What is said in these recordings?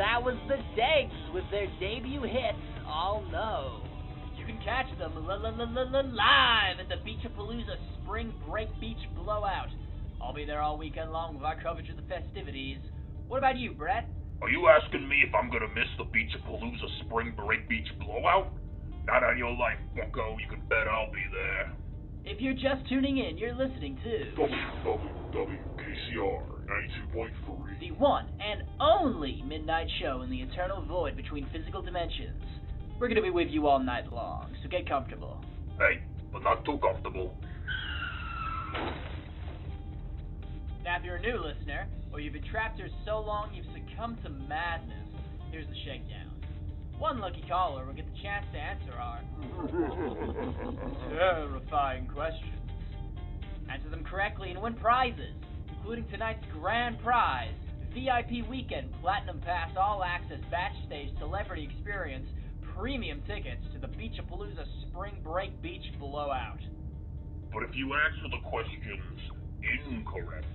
that was the Dakes with their debut hit, All Know. You can catch them live at the Beachapalooza Spring Break Beach Blowout. I'll be there all weekend long with our coverage of the festivities. What about you, Brett? Are you asking me if I'm gonna miss the Beachapalooza Spring Break Beach Blowout? Not on your life, bucko. You can bet I'll be there. If you're just tuning in, you're listening to WKCR 92.3. The one and only midnight show in the eternal void between physical dimensions. We're gonna be with you all night long, so get comfortable. Hey, but not too comfortable. Now, if you're a new listener, or you've been trapped here so long you've succumbed to madness, here's the shakedown. One lucky caller will get the chance to answer our terrifying questions. Answer them correctly and win prizes, including tonight's grand prize, VIP Weekend Platinum Pass All Access Backstage Celebrity Experience Premium Tickets to the Beachapalooza Spring Break Beach Blowout. But if you answer the questions incorrectly,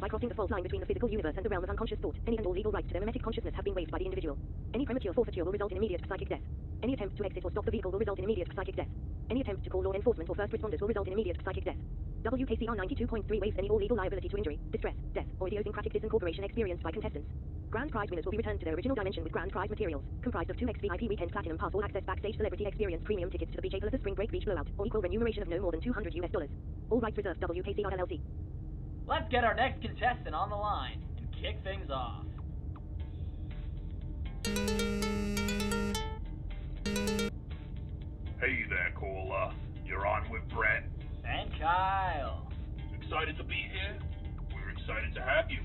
by crossing the false line between the physical universe and the realm of unconscious thought, any and all legal rights to their mimetic consciousness have been waived by the individual. Any premature forfeiture will result in immediate psychic death. Any attempt to exit or stop the vehicle will result in immediate psychic death. Any attempt to call law enforcement or first responders will result in immediate psychic death. WKCR 92.3 waives any all legal liability to injury, distress, death, or idiosyncratic disincorporation experienced by contestants. Grand prize winners will be returned to their original dimension with grand prize materials, comprised of 2x VIP Weekend Platinum Pass All Access Backstage Celebrity Experience Premium Tickets to the Beachapalooza Spring Break Beach Blowout, or equal remuneration of no more than $200. All rights reserved. WKCR LLC. Let's get our next contestant on the line and kick things off. Hey there, caller. You're on with Brett. And Kyle. Excited to be here? We're excited to have you.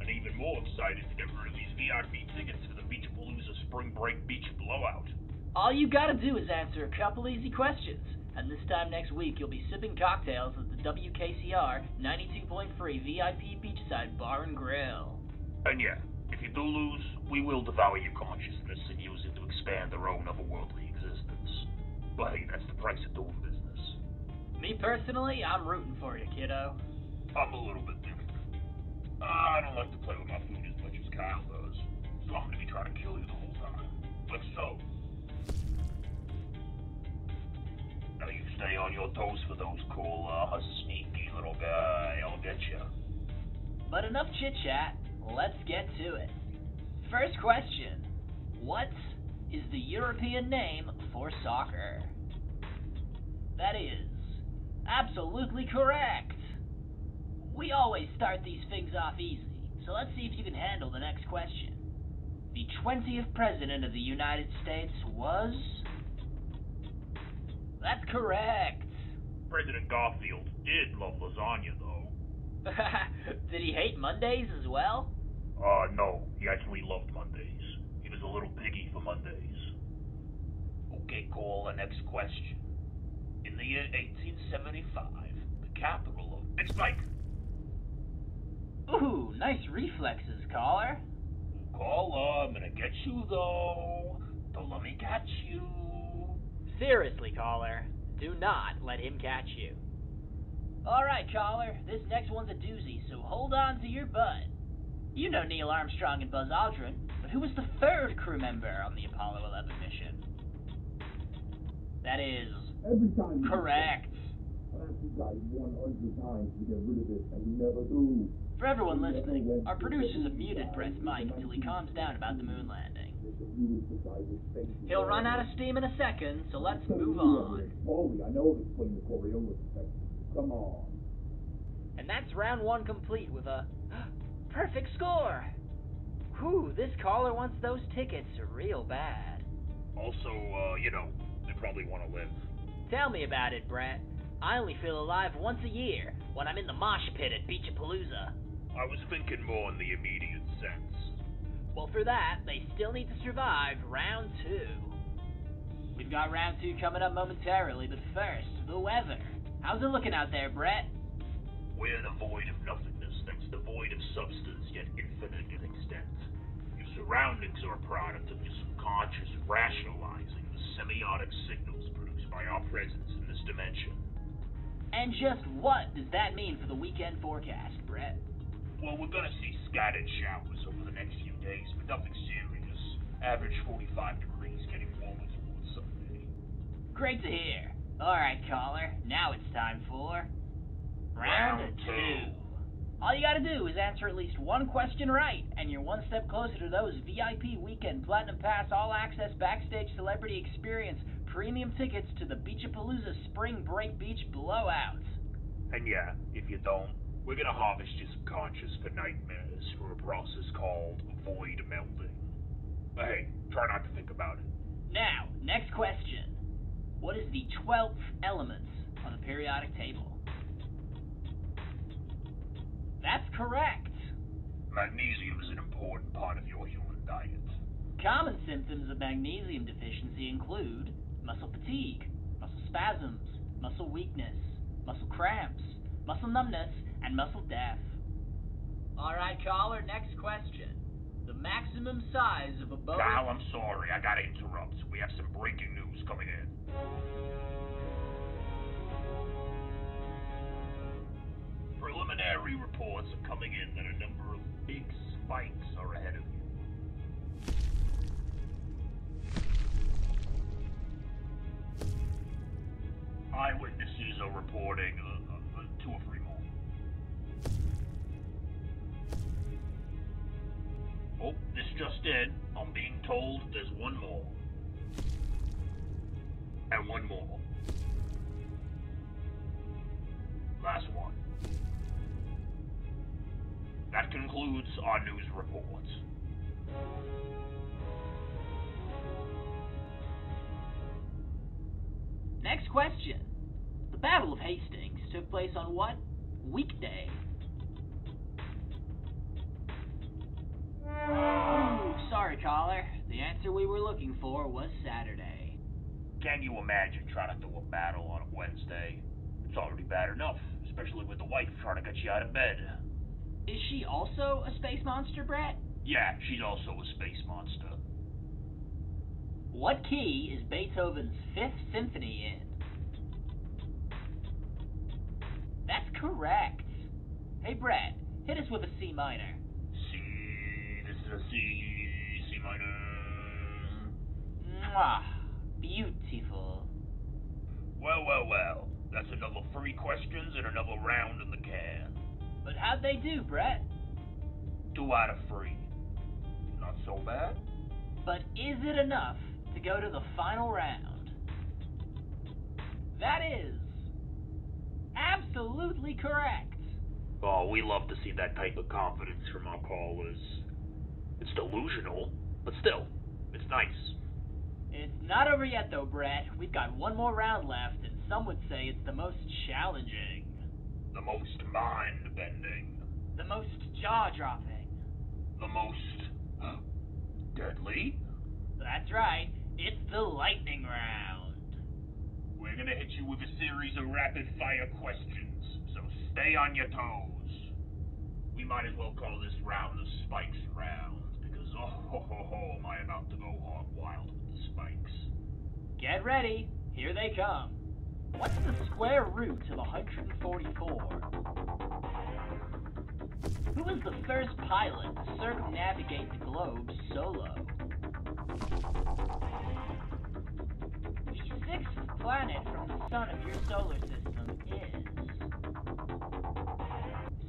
And even more excited to get rid of these VIP tickets for the Beachapalooza Spring Break Beach Blowout. All you gotta do is answer a couple easy questions. And this time next week, you'll be sipping cocktails at the WKCR 92.3 VIP Beachside Bar and Grill. And yeah, if you do lose, we will devour your consciousness and use it to expand our own otherworldly existence. But hey, that's the price of doing business. Me personally, I'm rooting for you, kiddo. I'm a little bit different. I don't like to play with my food as much as Kyle does, so I'm gonna be trying to kill you the whole time. Let's go. Now you stay on your toes for those cool, sneaky little guy. I'll get you. But enough chit-chat. Let's get to it. First question. What is the European name for soccer? That is absolutely correct. We always start these things off easy, so let's see if you can handle the next question. The 20th President of the United States was... That's correct. President Garfield did love lasagna, though. Did he hate Mondays as well? No. He actually loved Mondays. He was a little piggy for Mondays. Okay, call the next question. In the year 1875, the capital of... It's Mike! Ooh, nice reflexes, caller. Caller, I'm gonna get you, though. Don't let me catch you. Seriously, caller. Do not let him catch you. Alright, caller. This next one's a doozy, so hold on to your butt. You know Neil Armstrong and Buzz Aldrin, but who was the third crew member on the Apollo 11 mission? That is... correct. For everyone listening, our producers have muted Brett's mic until he calms down about the moon landing. He'll run out of steam in a second, so let's move on. Paulie, I know this playing the choreography. Come on. And that's round one complete with a perfect score. Whew, this caller wants those tickets real bad. Also, they probably want to live. Tell me about it, Brett. I only feel alive once a year, when I'm in the mosh pit at Beachapalooza. I was thinking more in the immediate sense. Well, for that, they still need to survive round two. We've got round two coming up momentarily, but first, the weather. How's it looking out there, Brett? We're the void of nothingness that's devoid of substance, yet infinite in extent. Your surroundings are a product of your subconscious rationalizing the semiotic signals produced by our presence in this dimension. And just what does that mean for the weekend forecast, Brett? Well, we're gonna see scattered showers over the next few days, but nothing serious. Average 45 degrees, getting warmer towards Sunday. Great to hear. All right, caller. Now it's time for... Round two. All you gotta do is answer at least one question right, and you're one step closer to those VIP Weekend Platinum Pass All-Access Backstage Celebrity Experience premium tickets to the Beachapalooza Spring Break Beach Blowout. And yeah, if you don't, we're gonna harvest your subconscious for nightmares through a process called void melding. But hey, try not to think about it. Now, next question. What is the 12th element on the periodic table? That's correct. Magnesium is an important part of your human diet. Common symptoms of magnesium deficiency include muscle fatigue, muscle spasms, muscle weakness, muscle cramps, muscle numbness, and muscle death. All right, caller, next question. The maximum size of a boat... Kyle, I'm sorry, I gotta interrupt. We have some breaking news coming in. Preliminary reports are coming in that a number of big spikes are ahead of you. Eyewitnesses are reporting 2 or 3 more. Oh, this just in. I'm being told there's 1 more. And 1 more. Last one. That concludes our news report. Next question. The Battle of Hastings took place on what weekday? Ooh, sorry, caller. The answer we were looking for was Saturday. Can you imagine trying to do a battle on a Wednesday? It's already bad enough, especially with the wife trying to get you out of bed. Is she also a space monster, Brett? Yeah, she's also a space monster. What key is Beethoven's Fifth Symphony in? That's correct. Hey, Brett, hit us with a C minor. C, this is a C, C minor. Mwah, beautiful. Well, well, well, that's another 3 questions and another round in the can. But how'd they do, Brett? 2 out of 3. Not so bad. But is it enough to go to the final round? That is absolutely correct. Oh, we love to see that type of confidence from our callers. It's delusional, but still, it's nice. It's not over yet, though, Brett. We've got 1 more round left, and some would say it's the most challenging. The most mind-bending. The most jaw-dropping. The most... deadly? That's right. It's the lightning round. We're gonna hit you with a series of rapid-fire questions, so stay on your toes. We might as well call this round the Spikes Round, because oh ho ho ho am I about to go hog wild with the spikes. Get ready. Here they come. What's the square root of 144? Who was the first pilot to circumnavigate the globe solo? The 6th planet from the sun of your solar system is...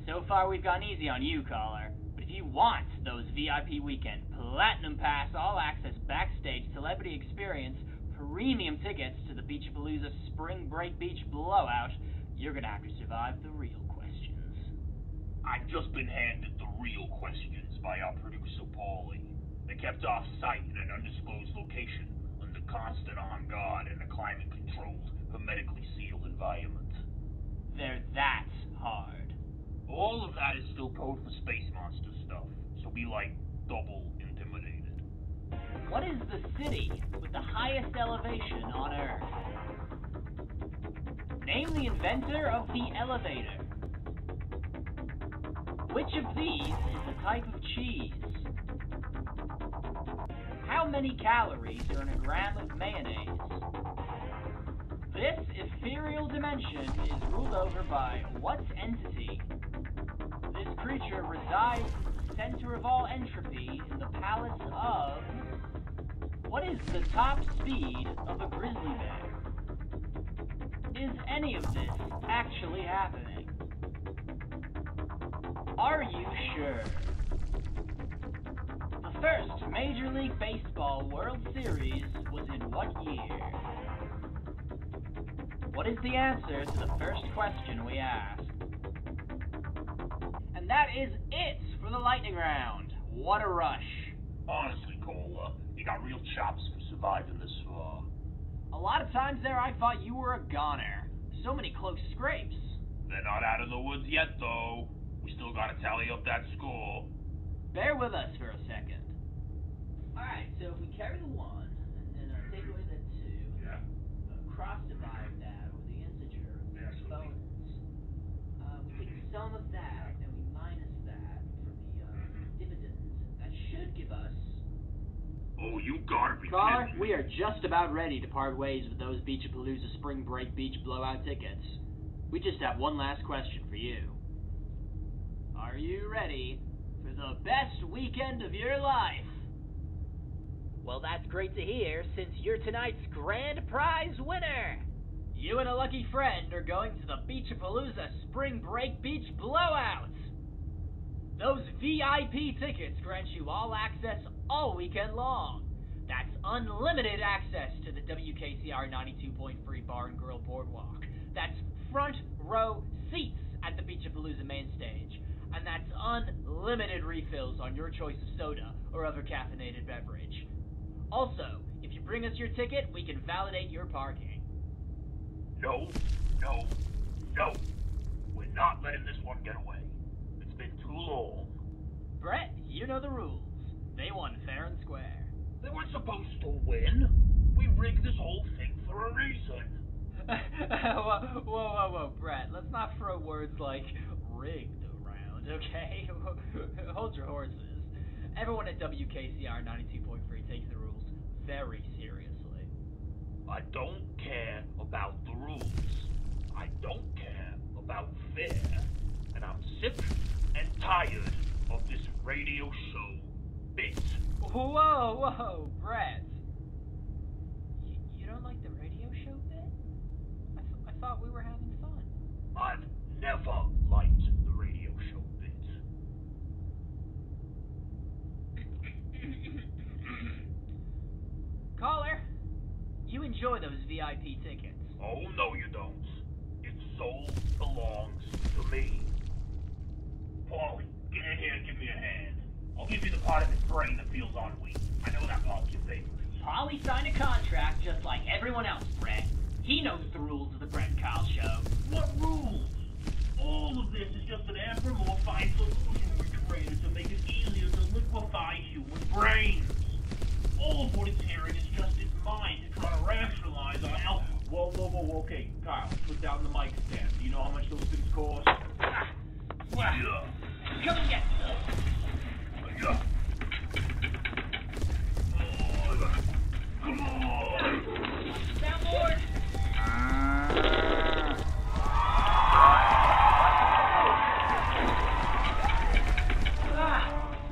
So far we've gone easy on you, caller. But if you want those VIP Weekend Platinum Pass All Access Backstage Celebrity Experience premium tickets to the Beachapalooza Spring Break Beach Blowout, you're gonna have to survive the real questions. I've just been handed the real questions by our producer, Paulie. They kept off-site in an undisclosed location, under constant on-guard in a climate-controlled, hermetically sealed environment. They're that hard. All of that is still code for space monster stuff, so be, like, double intimidated. What is the city with the highest elevation on Earth? Name the inventor of the elevator. Which of these is the type of cheese? How many calories are in a gram of mayonnaise? This ethereal dimension is ruled over by what entity? This creature resides center of all entropy in the palace of... What is the top speed of a grizzly bear? Is any of this actually happening? Are you sure? The first Major League Baseball World Series was in what year? What is the answer to the first question we asked? And that is it for the lightning round. What a rush. Honestly, Cole, you got real chops for surviving this far. A lot of times there I thought you were a goner. So many close scrapes. They're not out of the woods yet, though. We still gotta tally up that score. Bear with us for a second. Alright, so if we carry the 1, and then take away the 2, yeah. Cross-divide that over the integer, that's a bonus. We take the sum of that, and we minus that from the dividends. That should give us... Oh, you gotta be Caller, kidding me. We are just about ready to part ways with those Beachapalooza Spring Break Beach Blowout tickets. We just have one last question for you. Are you ready for the best weekend of your life? Well, that's great to hear, since you're tonight's grand prize winner! You and a lucky friend are going to the Beachapalooza Spring Break Beach Blowout! Those VIP tickets grant you all access all weekend long. That's unlimited access to the WKCR 92.3 Bar and Grill Boardwalk. That's front row seats at the Beachapalooza main stage. And that's unlimited refills on your choice of soda or other caffeinated beverage. Also, if you bring us your ticket, we can validate your parking. No, no, no. We're not letting this one get away. It's been too long. Brett, you know the rules. They won fair and square. They weren't supposed to win. We rigged this whole thing for a reason. Whoa, Brett. Let's not throw words like rigged. Okay, hold your horses. Everyone at WKCR 92.3 takes the rules very seriously. I don't care about the rules. I don't care about fair. And I'm sick and tired of this radio show bit. Whoa, Brett. You don't like the radio show bit? I thought we were having fun. I've never liked the radio show. Caller, you enjoy those VIP tickets. Oh, no you don't. Its soul belongs to me. Paulie, get in here and give me a hand. I'll give you the part of his brain that feels ennui. I know that Paulie can save me. Paulie signed a contract just like everyone else, Brett. He knows the rules of the Brett and Kyle show. What rules? All of this is just an anthropomorphized solution we created to make it easier to liquefy human brains. All of what it's hearing is just its mind trying to rationalize on how... Whoa, okay, Kyle, put down the mic stand. Do you know how much those things cost? Yeah. Come and get them. Yeah. Come on! Soundboard!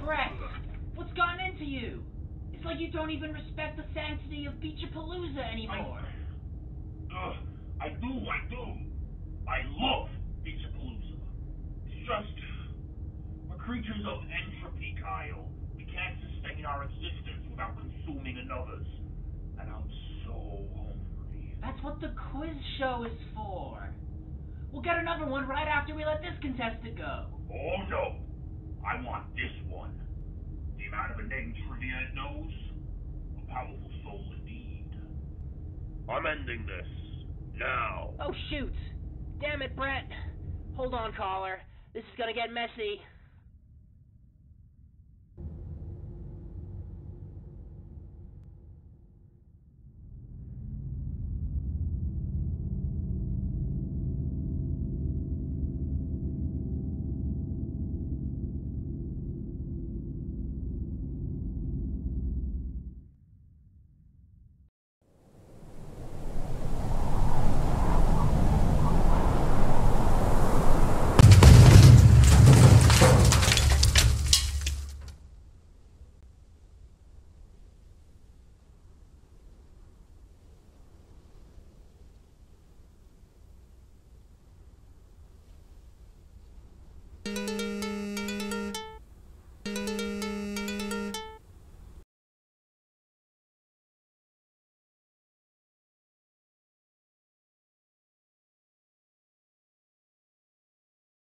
Brett, what's gotten into you? It's like you don't even respect the sanctity of Beachapalooza anymore. I do. I love Beachapalooza. It's just... We're creatures of entropy, Kyle. We can't sustain our existence without consuming another's. And I'm so hungry. That's what the quiz show is for. We'll get another one right after we let this contestant go. Oh, no. I want this one. The amount of a name trivia it knows, a powerful soul indeed. I'm ending this. Now. Oh, shoot. Damn it, Brett. Hold on, caller. This is gonna get messy.